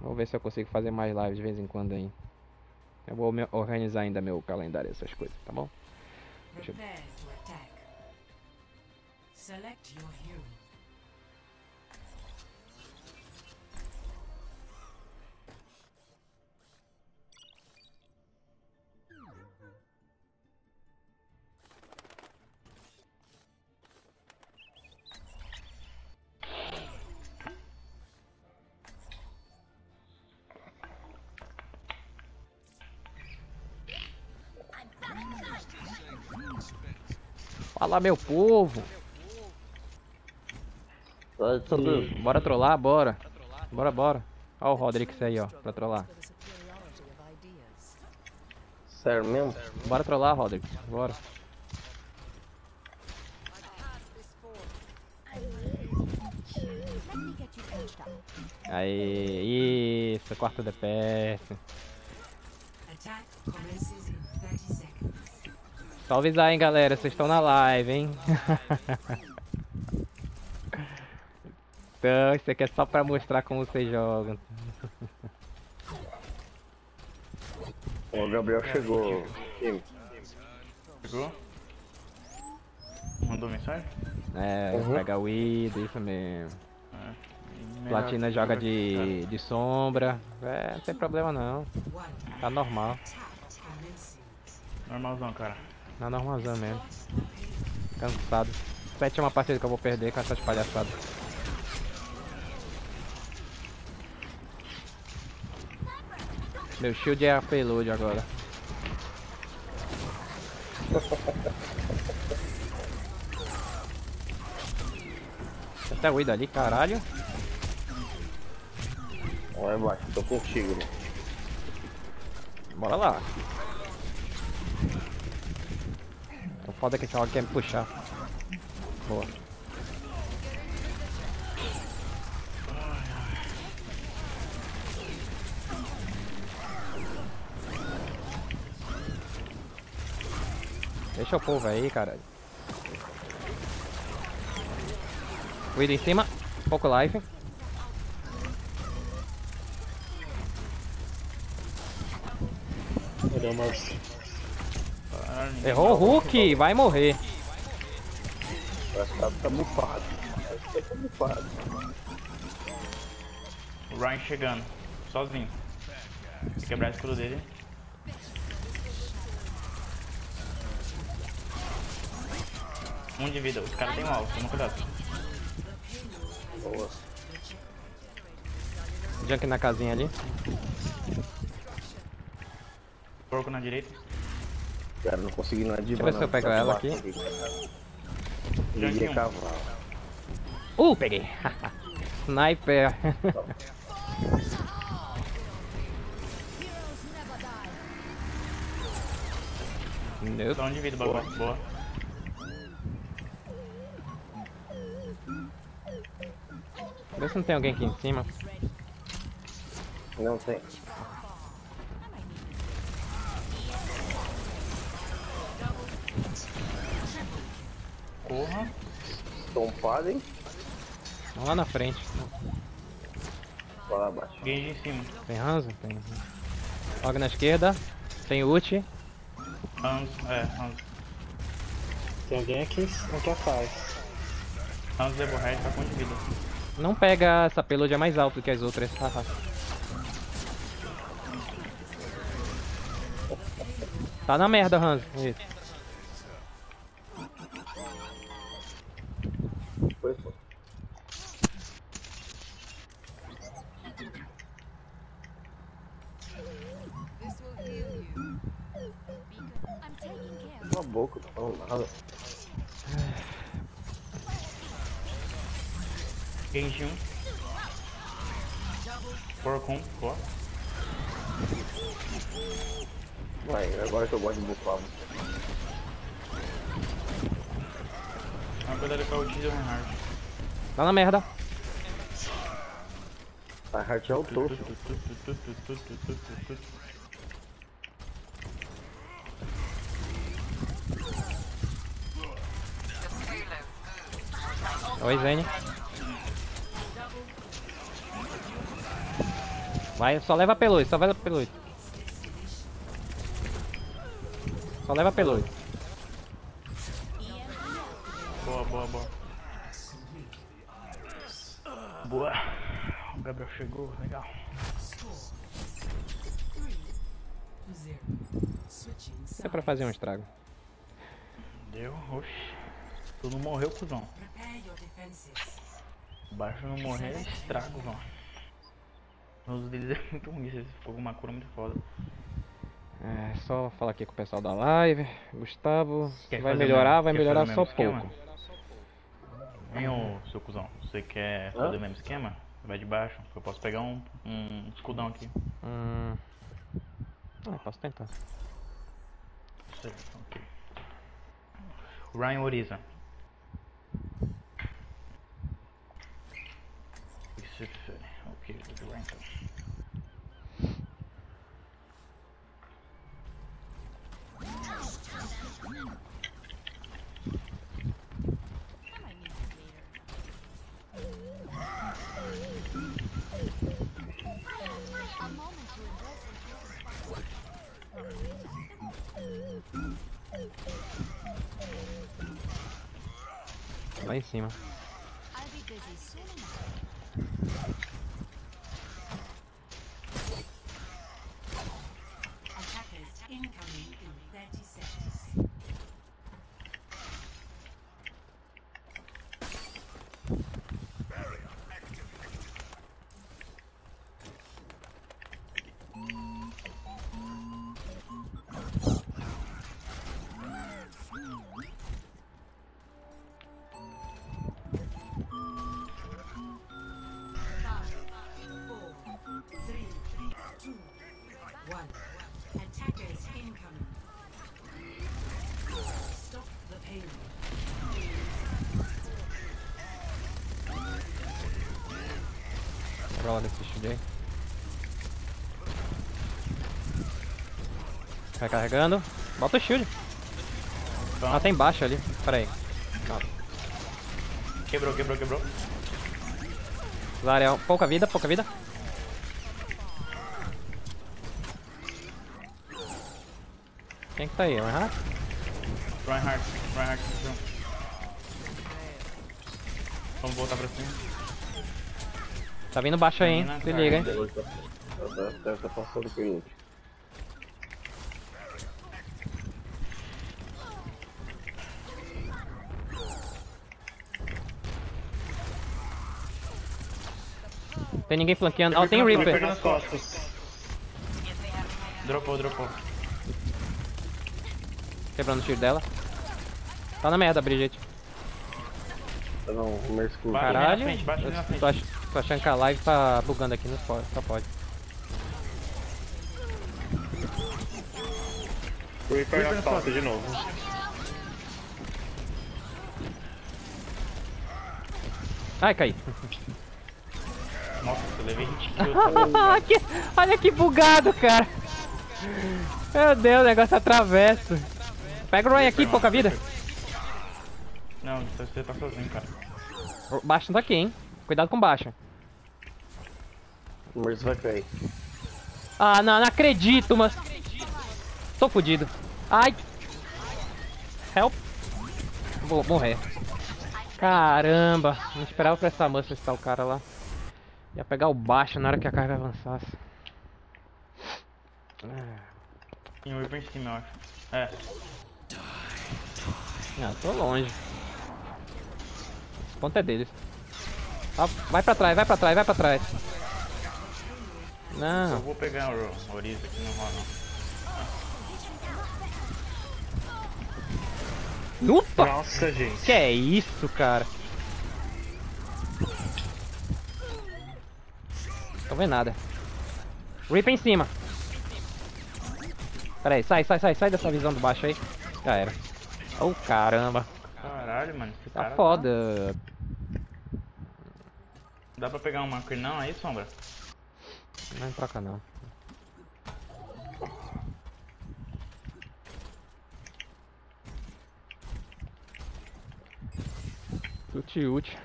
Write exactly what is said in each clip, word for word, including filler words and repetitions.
Vou ver se eu consigo fazer mais lives de vez em quando aí. Eu vou me organizar ainda meu calendário, essas coisas, tá bom? Deixa eu... Fala, meu povo! E... Bora trollar, bora! Bora, bora! Olha o Rodrix aí, ó, pra trollar. Sério mesmo? Bora trollar, Rodrix, bora! Aí, isso, corta de perto. Só avisar, hein, galera, vocês estão na live, hein? Então, isso aqui é só pra mostrar como vocês jogam. O Gabriel chegou. Chegou? Mandou mensagem? É, uhum. Pega o Ida, isso mesmo. É. Platina joga de, de sombra. É, não tem problema não. Tá normal. Normalzão, cara. Na normalzão mesmo. Cansado. Sete é uma partida que eu vou perder com essas palhaçadas. Meu shield é a payload agora. Até o Ida ali, caralho. Olha, vai, tô contigo, né? Bora lá. O foda é que esse cara quer me puxar. Boa. Deixa o povo aí, caralho. Cuida em cima. Pouco life. Cadê o mouse? Errou o Hulk, vai morrer. Parece que tá bufado. Parece que tá bufado. O Ryan chegando, sozinho. Vou quebrar o escudo dele. Um de vida, os caras tem um alvo, toma cuidado. Boa. Junk na casinha ali. Porco na direita. Cara, não consegui nada de boa. Deixa eu ver se eu pego ela aqui. Liguei cavalo. Uh, peguei. Sniper. Dá um de vida, boa. Boa. Vê se não tem alguém aqui em cima. Não tem. Porra, tompado, hein? Lá na frente. Vai lá abaixo. Ganhei em cima. Tem Hanzo? Tem. Logo na esquerda. Tem ult. Hanzo, é, Hanzo. Tem alguém aqui com que faz. Hanzo levou red, tá com de vida. Não pega essa payload, é mais alto que as outras. Tá na merda, Hanzo. Isso. Genji um. Porcum, pô. Vai, agora que eu gosto de bufar. Agora ele pra o Tidio Reinhardt. Tá na merda. Reinhardt é o topo. Oi, Zane. Vai, só leva peloito, só leva peloito. Só leva peloito. Boa, boa, boa. Boa. O Gabriel chegou, legal. É pra fazer um estrago. Deu, oxi. Tu não morreu, cuzão. Baixo não morrer é estrago, mano. O uso deles é muito ruim, eles ficam com uma cura muito foda. É, só falar aqui com o pessoal da live. Gustavo, vai melhorar, vai melhorar só pouco. Hein, ô, seu cuzão, você quer fazer o mesmo esquema? Vai de baixo, eu posso pegar um, um escudão aqui. Hum... Ah, posso tentar. Sei, ok. Ryan Oriza. Ok, tudo bem então. Lá em cima. Vai carregando. Bota o shield. Então. Ah, tem embaixo ali. Pera aí. Calma. Quebrou, quebrou, quebrou. Zarel. Pouca vida, pouca vida. Quem que tá aí? Reinhardt? Reinhardt, Reinhardt. Vamos voltar pra cima. Tá vindo baixo aí, hein? Se liga, hein? Deve tá passando por último. Tem ninguém flanqueando. Ah, tem Reaper. Dropou, dropou. Quebrando o tiro dela. Tá na merda, Brigitte. Não, não. Caralho. Frente, eu tô, ach tô achando que a live tá bugando aqui no fora. Só pode. Reaper na falta de novo. Ai, caí. Nossa, eu levei vinte kills. que... Olha que bugado, cara. Meu Deus, o negócio atravessa. Pega o Ryan aqui, pouca vida. Não, você tá sozinho, cara. O baixo tá aqui, hein. Cuidado com o baixo. O Mercy vai cair. Ah, não, não acredito, mas... Tô fudido. Ai. Help. Vou morrer. Caramba. Não esperava pra essa moça estar o cara lá. Ia pegar o baixo na hora que a carga avançasse. Tem um Reaper em cima, eu acho. É. Ah, tô longe. Esse ponto é deles. Ah, vai pra trás, vai pra trás, vai pra trás. Não. Eu vou pegar o Oriza aqui, não rola não. Opa! Nossa, gente. Que é isso, cara? Não tô vendo nada. Reaper em cima. Pera aí, sai, sai, sai, sai dessa visão do baixo aí. Já era. Oh, caramba. Caralho, mano. Esse tá cara foda. Tá... Dá pra pegar uma aqui não aí, Sombra? Não é pra cá não. Ult, ult.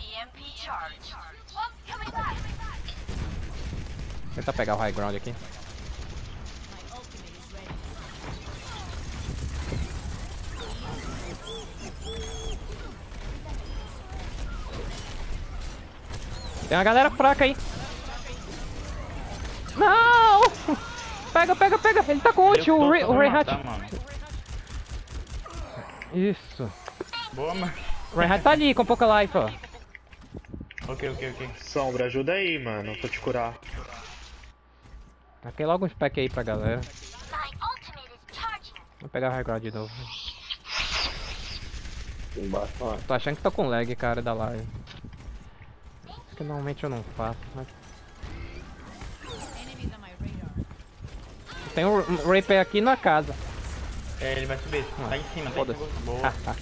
E M P charge. What's coming back? Tentar pegar o high ground aqui. Tem uma galera fraca aí. Não! Pega, pega, pega! Ele tá com ult, o Reinhardt. Isso. Boa, mano. O Reinhardt tá ali com pouca life, ó. Ok, ok, ok. Sombra, ajuda aí, mano. Vou te curar. Taquei logo uns packs aí pra galera. Vou pegar o high ground de novo. Embaixo, mano. Tô achando que tô com lag, cara, da live. Que normalmente eu não faço, mas... Tem um Raper aqui na casa. É, ele vai subir. Tá em cima, tá em cima. Boa.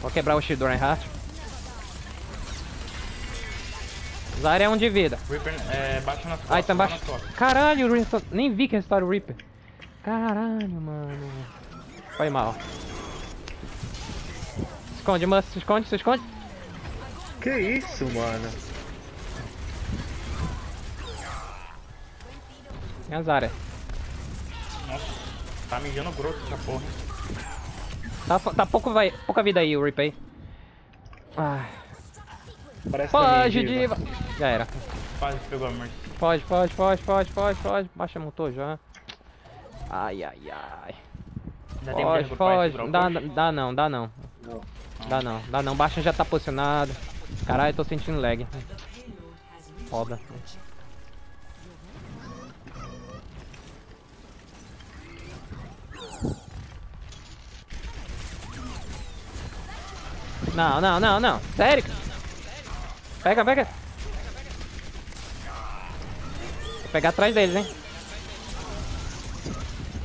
Vou quebrar o shield do Reinhardt. Zarya é um de vida. Reaper, é, bate na sua. Aí tá embaixo. Caralho, o Reinhardt... Nem vi que restaura o Reaper. Caralho, mano. Foi mal. Esconde, mano. Se esconde, se esconde. Que isso, mano? Tem a Zarya. Nossa, tá mijando grosso essa porra. Tá, tá pouco, vai, pouca vida aí o Reaper. Ah. Parece foge, Diva! Já era. Quase pegou a Mercy. Foge, foge, foge, foge, foge, foge. Baixa, mutou já. Ai, ai, ai. Dá foge, tempo foge. Não dá, dá não, dá não. não. Dá não, dá não. Baixa já tá posicionado. Caralho, tô sentindo lag. Foda. Não, não, não, não. Sério? Pega, pega. Vou pegar atrás deles, hein.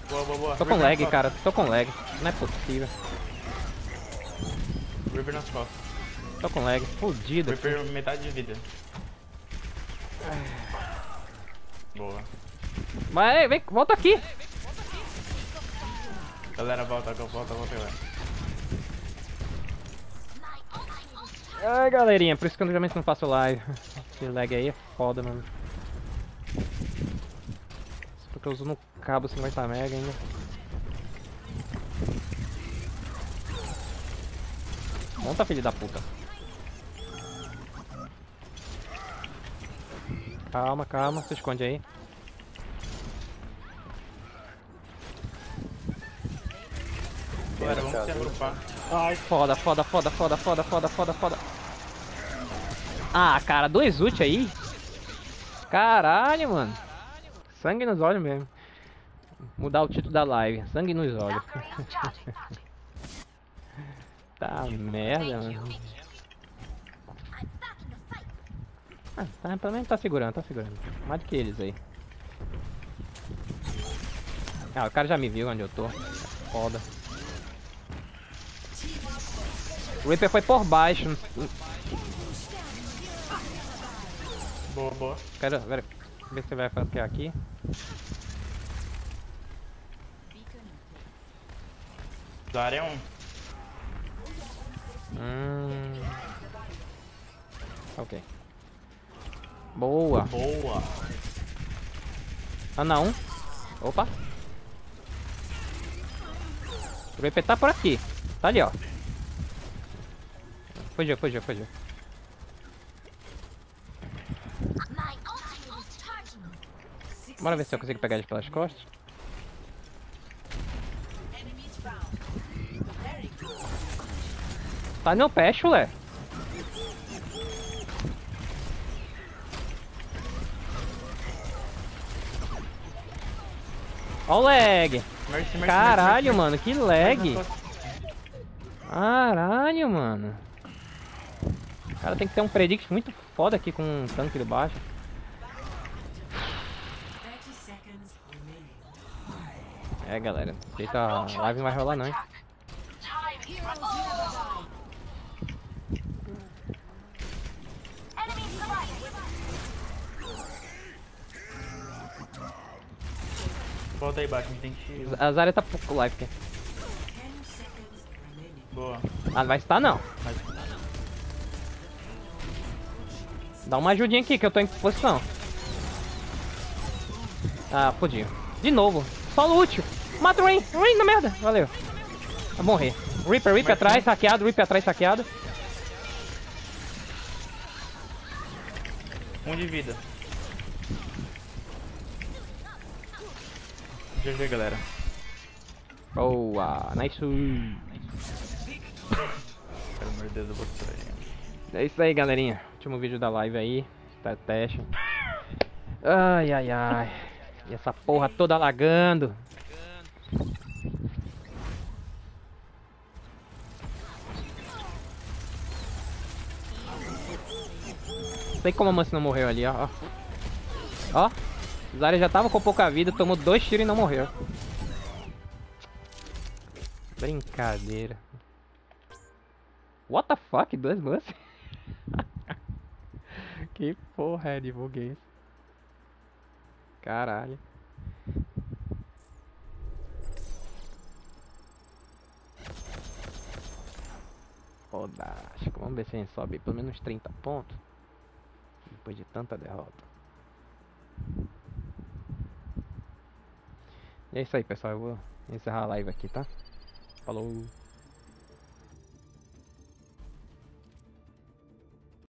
Boa, boa, boa. Tô com lag, cara. Tô com lag. Não é possível. River nas costas. Tô com lag, fodido. Reaper metade de vida. Boa. Mas vem, volta aqui. Galera, volta, volta, volta, galera. Ai, galerinha, por isso que eu geralmente não faço live. Esse lag aí é foda, mano. Isso porque eu uso no cabo cinquenta mega ainda. Monta, filho da puta. Calma, calma, se esconde aí. Bora, vamos se agrupar. Ai, foda, foda, foda, foda, foda, foda, foda, foda. Ah, cara, dois ult aí? Caralho, mano. Sangue nos olhos mesmo. Mudar o título da live. Sangue nos olhos. Tá merda, mano. Ah, tá, pelo menos tá segurando, tá segurando. Mais do que eles aí. Ah, o cara já me viu onde eu tô. Foda. O Reaper foi por baixo. Boa, boa. Quero ver se vai fazer aqui. Zarya é um. Hum. Ok. Boa! Boa! Ah não! Opa! O Reaper tá por aqui! Tá ali, ó! Fugiu, fugiu, fugiu! Bora ver se eu consigo pegar eles pelas costas. Tá no pé, chulé! Ó o lag! Mercy, Mercy, caralho, Mercy, mano, que lag! Caralho, mano! O cara tem que ter um predict muito foda aqui com um tanque do baixo. É, galera, feita a live não vai rolar, não, hein? Volta aí, baixo, tem que... A Zarya tá pouco life aqui. Boa. Ah, não vai estar não. Vai. Dá uma ajudinha aqui que eu tô em posição. Ah, podia. De novo. Só lútil. Mata o Rain. Rain na merda. Valeu. Vai morrer. Reaper, Reaper atrás, saqueado. Reaper atrás, saqueado. Um de vida. G G, galera. Boa. Nice. Pelo amor de Deus, eu vou sair. É isso aí, galerinha. Último vídeo da live aí. Tá teste. Ai, ai, ai. E essa porra toda lagando. Não sei como a Mansi não morreu ali, ó. Ó. O Zarya já tava com pouca vida, tomou dois tiros e não morreu. Brincadeira. What the fuck? Dois Mansi? Que porra é de buguês? Caralho. Fodástico. Vamos ver se a gente sobe pelo menos trinta pontos. Depois de tanta derrota. E é isso aí, pessoal. Eu vou encerrar a live aqui, tá? Falou!